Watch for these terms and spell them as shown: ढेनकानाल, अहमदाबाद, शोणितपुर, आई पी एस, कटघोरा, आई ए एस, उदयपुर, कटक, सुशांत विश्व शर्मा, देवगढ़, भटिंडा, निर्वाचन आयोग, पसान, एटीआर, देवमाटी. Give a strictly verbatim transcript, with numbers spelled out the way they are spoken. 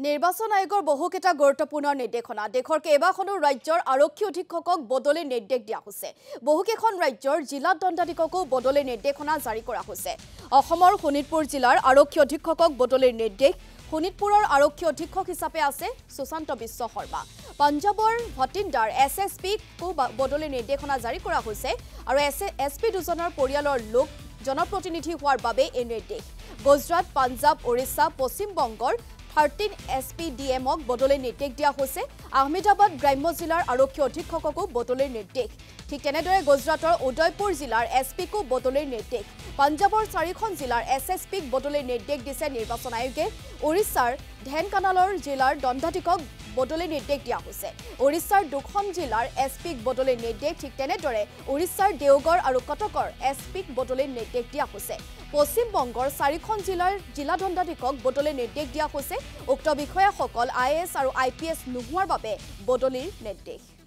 निर्वाचन आयोगर बहुकेटा गुरुत्वपूर्ण निर्देशना देशर केबाखनो राज्यर आरक्षी अधीक्षकक बदलिर निर्देश दिया हुइसे। बहुकेखन राज्यर जिला दण्डाधीशकको बदलिर निर्देशना जारी কৰা हुइसे। अहोমৰ शोणितपुर जिलार आरक्षी अधीक्षकक बदलिर निर्देश। शोणितपुर आरक्षी अधीक्षक हिसापे आसे सुशांत विश्व शर्मा। पंजाबर भटिंडार एस एस पी को बदलिर निर्देशना जारी কৰা हुइसे आरो एस पी दुजনৰ परियाলৰ लोक जनप्रतिनिधि होৱাৰ বাবে এই নিৰ্দেশ। गुजरात पंजाब ओडिशा पश्चिम बंगर थर्टीन एस पी डी एमक बदलिर निर्देश दिया हुइसे। अहमदाबाद ग्राम्य जिलार आरक्षी अधीक्षकको बदलिर निर्देश। ठीक तेनेदरे गुजरातर उदयपुर जिलार एस पी को बदलिर निर्देश। पंजाबर चारिखन जिलार एस एस पीक बदलिर निर्देश दिसे निर्वाचन आयोगे। ओडिशार ढेनकानालर जिलार दण्डाधीशक बदलिर निर्देश दिया हुइसे। ओडिशार दुखन जिलार एस पीक बदलिर निर्देश। ठीक तेनेदरे ओडिशार देवगढ़ और कटकर एस पीक बदलिर निर्देश दिया हुइसे। पश्चिम बंगर चारिखन जिलार जिला दण्डाधीशक बदलिर निर्देश दिया हुइसे। उक्त विषयासकल आई ए एस और आई पी एस नोहर बदलिर निर्देश।